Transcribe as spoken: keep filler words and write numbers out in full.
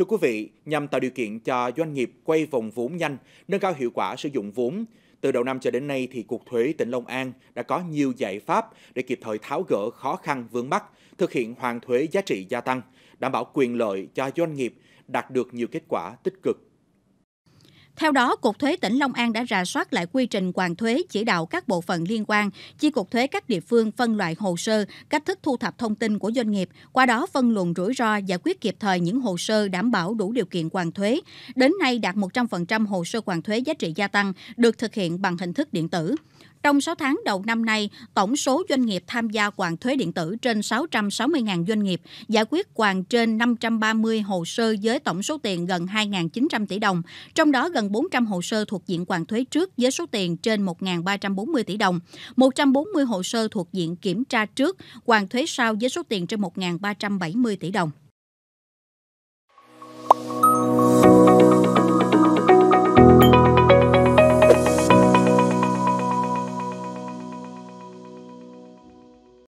Thưa quý vị, nhằm tạo điều kiện cho doanh nghiệp quay vòng vốn nhanh, nâng cao hiệu quả sử dụng vốn, từ đầu năm cho đến nay thì Cục Thuế tỉnh Long An đã có nhiều giải pháp để kịp thời tháo gỡ khó khăn vướng mắc, thực hiện hoàn thuế giá trị gia tăng, đảm bảo quyền lợi cho doanh nghiệp, đạt được nhiều kết quả tích cực. Theo đó, Cục Thuế tỉnh Long An đã rà soát lại quy trình hoàn thuế, chỉ đạo các bộ phận liên quan, chi cục thuế các địa phương phân loại hồ sơ, cách thức thu thập thông tin của doanh nghiệp, qua đó phân luồng rủi ro, giải quyết kịp thời những hồ sơ đảm bảo đủ điều kiện hoàn thuế. Đến nay, đạt một trăm phần trăm hồ sơ hoàn thuế giá trị gia tăng được thực hiện bằng hình thức điện tử. Trong sáu tháng đầu năm nay, tổng số doanh nghiệp tham gia hoàn thuế điện tử trên sáu trăm sáu mươi nghìn doanh nghiệp, giải quyết hoàn trên năm trăm ba mươi hồ sơ với tổng số tiền gần hai nghìn chín trăm tỷ đồng, trong đó gần bốn trăm hồ sơ thuộc diện hoàn thuế trước với số tiền trên một nghìn ba trăm bốn mươi tỷ đồng, một trăm bốn mươi hồ sơ thuộc diện kiểm tra trước, hoàn thuế sau với số tiền trên một nghìn ba trăm bảy mươi tỷ đồng.